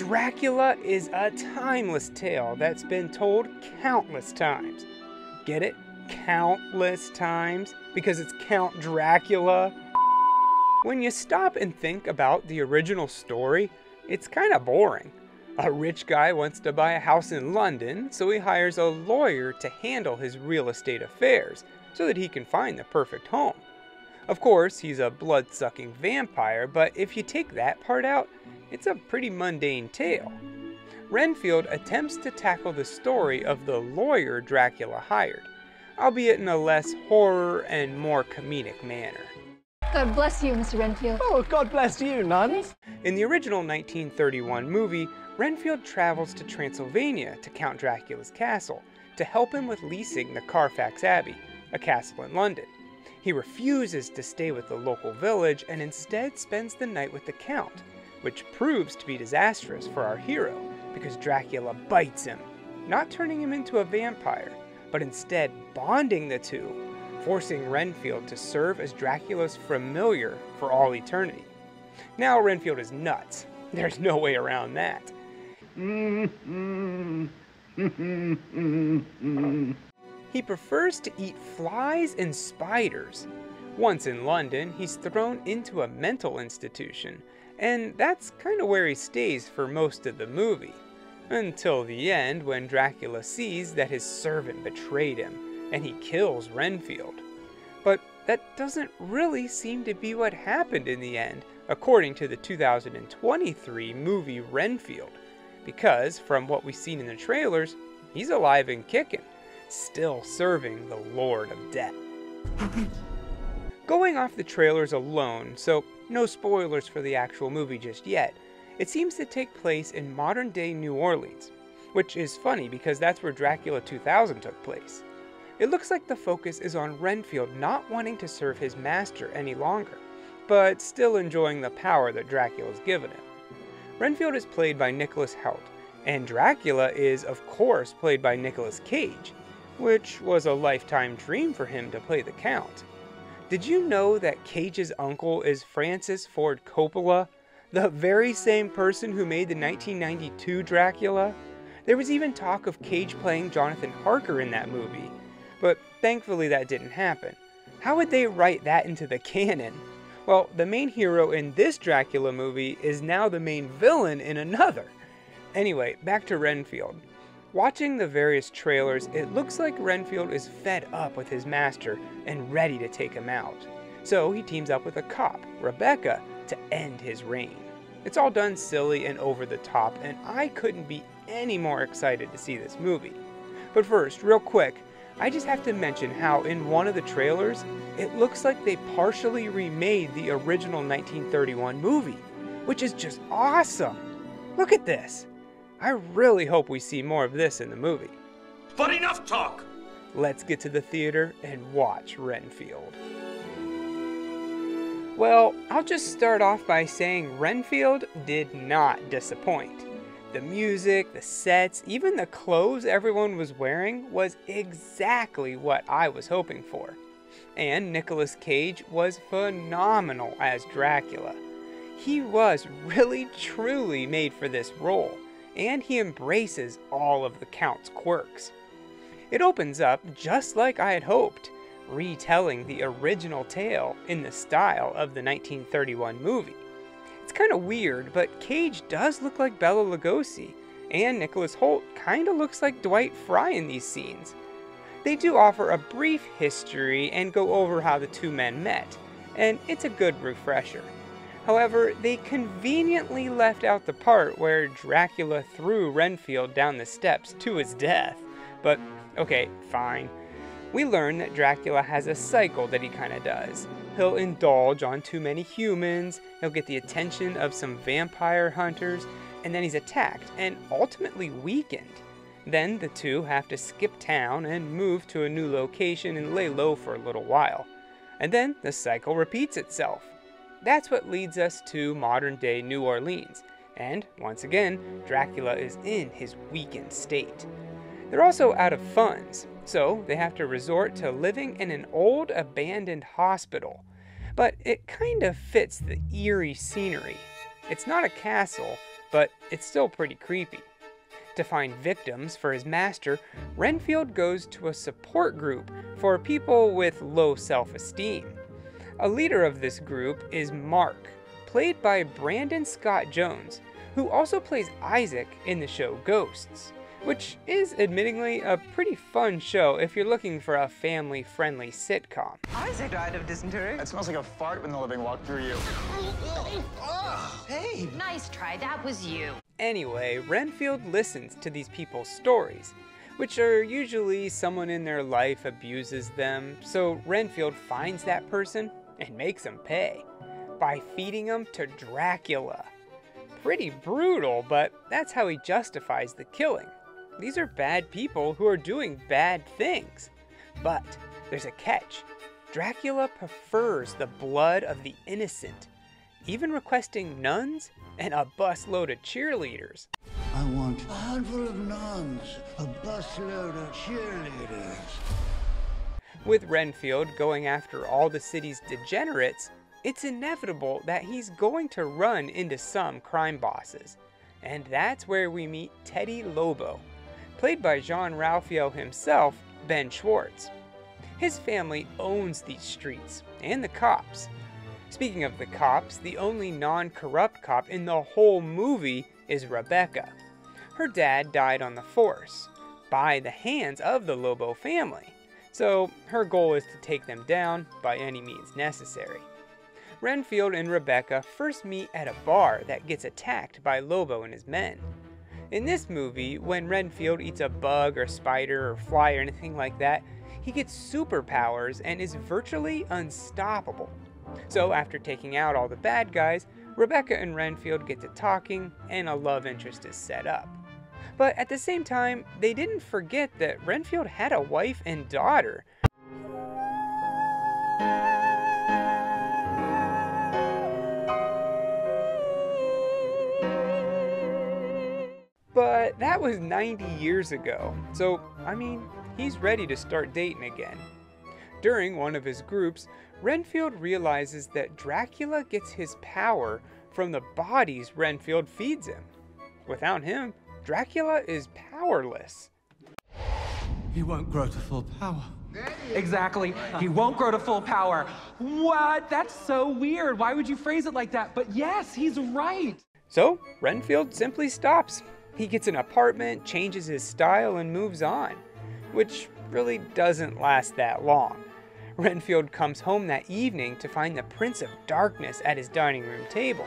Dracula is a timeless tale that's been told countless times. Get it? Countless times? Because it's Count Dracula. When you stop and think about the original story, it's kind of boring. A rich guy wants to buy a house in London, so he hires a lawyer to handle his real estate affairs so that he can find the perfect home. Of course, he's a blood-sucking vampire, but if you take that part out, it's a pretty mundane tale. Renfield attempts to tackle the story of the lawyer Dracula hired, albeit in a less horror and more comedic manner. God bless you, Mr. Renfield. Oh, God bless you, nuns. In the original 1931 movie, Renfield travels to Transylvania to Count Dracula's castle to help him with leasing the Carfax Abbey, a castle in London. He refuses to stay with the local village and instead spends the night with the Count, which proves to be disastrous for our hero because Dracula bites him, not turning him into a vampire, but instead bonding the two, forcing Renfield to serve as Dracula's familiar for all eternity. Now Renfield is nuts. There's no way around that. He prefers to eat flies and spiders. Once in London, he's thrown into a mental institution, and that's kind of where he stays for most of the movie, until the end when Dracula sees that his servant betrayed him, and he kills Renfield. But that doesn't really seem to be what happened in the end, according to the 2023 movie Renfield, because from what we've seen in the trailers, he's alive and kicking, still serving the Lord of Death. Going off the trailers alone, so no spoilers for the actual movie just yet, it seems to take place in modern-day New Orleans, which is funny because that's where Dracula 2000 took place. It looks like the focus is on Renfield not wanting to serve his master any longer, but still enjoying the power that Dracula's given him. Renfield is played by Nicholas Hoult, and Dracula is, of course, played by Nicolas Cage, which was a lifetime dream for him to play the Count. Did you know that Cage's uncle is Francis Ford Coppola, the very same person who made the 1992 Dracula? There was even talk of Cage playing Jonathan Harker in that movie, but thankfully that didn't happen. How would they write that into the canon? Well, the main hero in this Dracula movie is now the main villain in another. Anyway, back to Renfield. Watching the various trailers, it looks like Renfield is fed up with his master and ready to take him out. So he teams up with a cop, Rebecca, to end his reign. It's all done silly and over the top, and I couldn't be any more excited to see this movie. But first, real quick, I just have to mention how in one of the trailers, it looks like they partially remade the original 1931 movie, which is just awesome. Look at this. I really hope we see more of this in the movie. But enough talk! Let's get to the theater and watch Renfield. Well, I'll just start off by saying Renfield did not disappoint. The music, the sets, even the clothes everyone was wearing was exactly what I was hoping for. And Nicolas Cage was phenomenal as Dracula. He was really truly made for this role, and he embraces all of the Count's quirks. It opens up just like I had hoped, retelling the original tale in the style of the 1931 movie. It's kind of weird, but Cage does look like Bela Lugosi, and Nicholas Hoult kind of looks like Dwight Fry in these scenes. They do offer a brief history and go over how the two men met, and it's a good refresher. However, they conveniently left out the part where Dracula threw Renfield down the steps to his death. But okay, fine. We learn that Dracula has a cycle that he kind of does. He'll indulge on too many humans, he'll get the attention of some vampire hunters, and then he's attacked and ultimately weakened. Then the two have to skip town and move to a new location and lay low for a little while. And then the cycle repeats itself. That's what leads us to modern-day New Orleans, and once again, Dracula is in his weakened state. They're also out of funds, so they have to resort to living in an old abandoned hospital. But it kind of fits the eerie scenery. It's not a castle, but it's still pretty creepy. To find victims for his master, Renfield goes to a support group for people with low self-esteem. A leader of this group is Mark, played by Brandon Scott Jones, who also plays Isaac in the show Ghosts, which is admittingly a pretty fun show if you're looking for a family-friendly sitcom. Isaac died of dysentery. It smells like a fart when the living walked through you. Hey! Nice try, that was you. Anyway, Renfield listens to these people's stories, which are usually someone in their life abuses them, so Renfield finds that person and makes them pay by feeding them to Dracula. Pretty brutal, but that's how he justifies the killing. These are bad people who are doing bad things. But there's a catch. Dracula prefers the blood of the innocent, even requesting nuns and a busload of cheerleaders. I want a handful of nuns, a busload of cheerleaders. With Renfield going after all the city's degenerates, it's inevitable that he's going to run into some crime bosses. And that's where we meet Teddy Lobo, played by Jean Ralphio himself, Ben Schwartz. His family owns these streets, and the cops. Speaking of the cops, the only non-corrupt cop in the whole movie is Rebecca. Her dad died on the force, by the hands of the Lobo family, so her goal is to take them down by any means necessary. Renfield and Rebecca first meet at a bar that gets attacked by Lobo and his men. In this movie, when Renfield eats a bug or spider or fly or anything like that, he gets superpowers and is virtually unstoppable. So after taking out all the bad guys, Rebecca and Renfield get to talking and a love interest is set up. But at the same time, they didn't forget that Renfield had a wife and daughter. But that was 90 years ago, so I mean, he's ready to start dating again. During one of his groups, Renfield realizes that Dracula gets his power from the bodies Renfield feeds him. Without him, Dracula is powerless. He won't grow to full power. Exactly. He won't grow to full power. What? That's so weird. Why would you phrase it like that? But yes, he's right. So Renfield simply stops. He gets an apartment, changes his style, and moves on, which really doesn't last that long. Renfield comes home that evening to find the Prince of Darkness at his dining room table.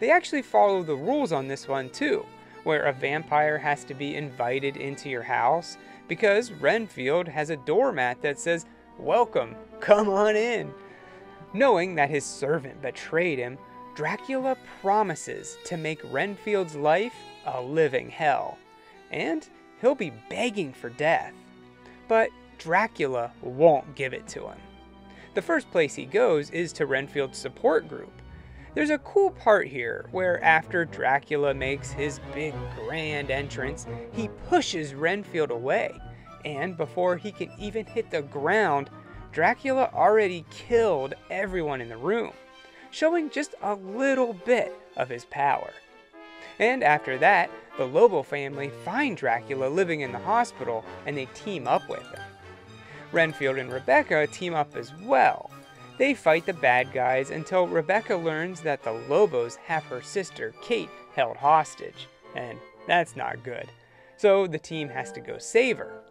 They actually follow the rules on this one too, where a vampire has to be invited into your house, because Renfield has a doormat that says, "Welcome, come on in." Knowing that his servant betrayed him, Dracula promises to make Renfield's life a living hell, and he'll be begging for death. But Dracula won't give it to him. The first place he goes is to Renfield's support group. There's a cool part here where after Dracula makes his big grand entrance, he pushes Renfield away, and before he can even hit the ground, Dracula already killed everyone in the room, showing just a little bit of his power. And after that, the Lobo family find Dracula living in the hospital and they team up with him. Renfield and Rebecca team up as well. They fight the bad guys until Rebecca learns that the Lobos have her sister, Kate, held hostage, and that's not good. So the team has to go save her.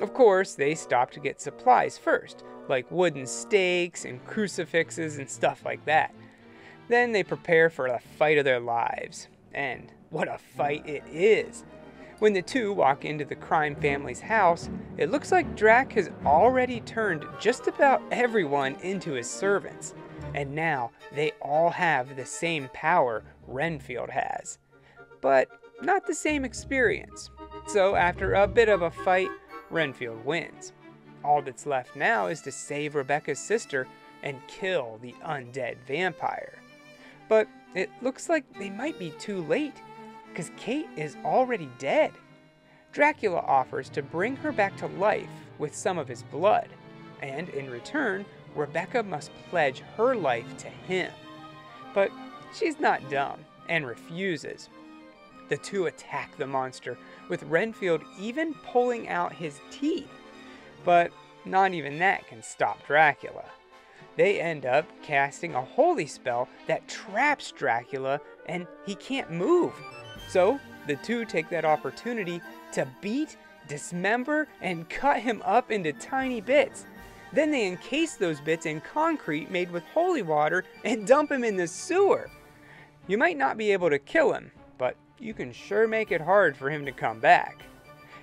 Of course, they stop to get supplies first, like wooden stakes and crucifixes and stuff like that. Then they prepare for the fight of their lives. And what a fight it is. When the two walk into the crime family's house, it looks like Drac has already turned just about everyone into his servants, and now they all have the same power Renfield has, but not the same experience. So after a bit of a fight, Renfield wins. All that's left now is to save Rebecca's sister and kill the undead vampire. But it looks like they might be too late, because Kate is already dead. Dracula offers to bring her back to life with some of his blood, and in return, Rebecca must pledge her life to him. But she's not dumb and refuses. The two attack the monster, with Renfield even pulling out his teeth. But not even that can stop Dracula. They end up casting a holy spell that traps Dracula, and he can't move. So the two take that opportunity to beat, dismember, and cut him up into tiny bits. Then they encase those bits in concrete made with holy water and dump him in the sewer. You might not be able to kill him, but you can sure make it hard for him to come back.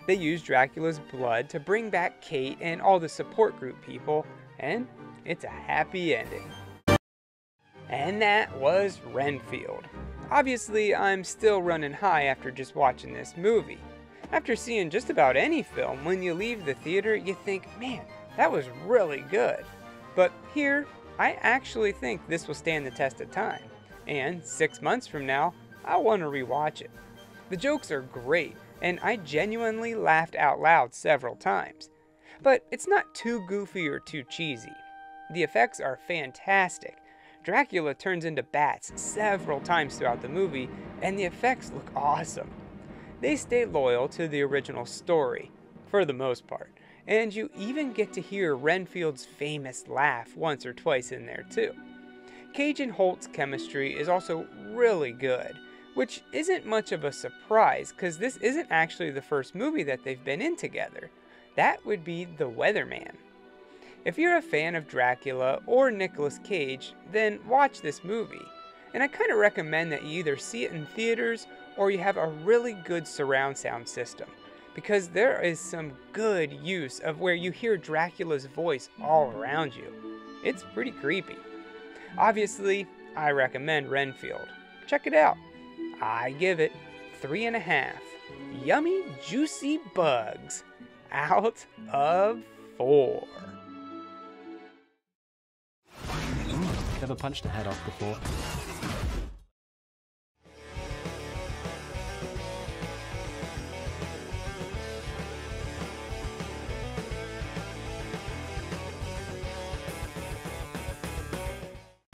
They use Dracula's blood to bring back Kate and all the support group people, and it's a happy ending. And that was Renfield. Obviously, I'm still running high after just watching this movie. After seeing just about any film, when you leave the theater, you think, man, that was really good. But here, I actually think this will stand the test of time. And 6 months from now, I want to rewatch it. The jokes are great, and I genuinely laughed out loud several times. But it's not too goofy or too cheesy. The effects are fantastic. Dracula turns into bats several times throughout the movie, and the effects look awesome. They stay loyal to the original story, for the most part. And you even get to hear Renfield's famous laugh once or twice in there too. Cage and Holt's chemistry is also really good, which isn't much of a surprise because this isn't actually the first movie that they've been in together. That would be The Weather Man. If you're a fan of Dracula or Nicolas Cage, then watch this movie. And I kind of recommend that you either see it in theaters or you have a really good surround sound system, because there is some good use of where you hear Dracula's voice all around you. It's pretty creepy. Obviously, I recommend Renfield. Check it out. I give it 3.5 yummy, juicy bugs out of 4. Never punched a head off before.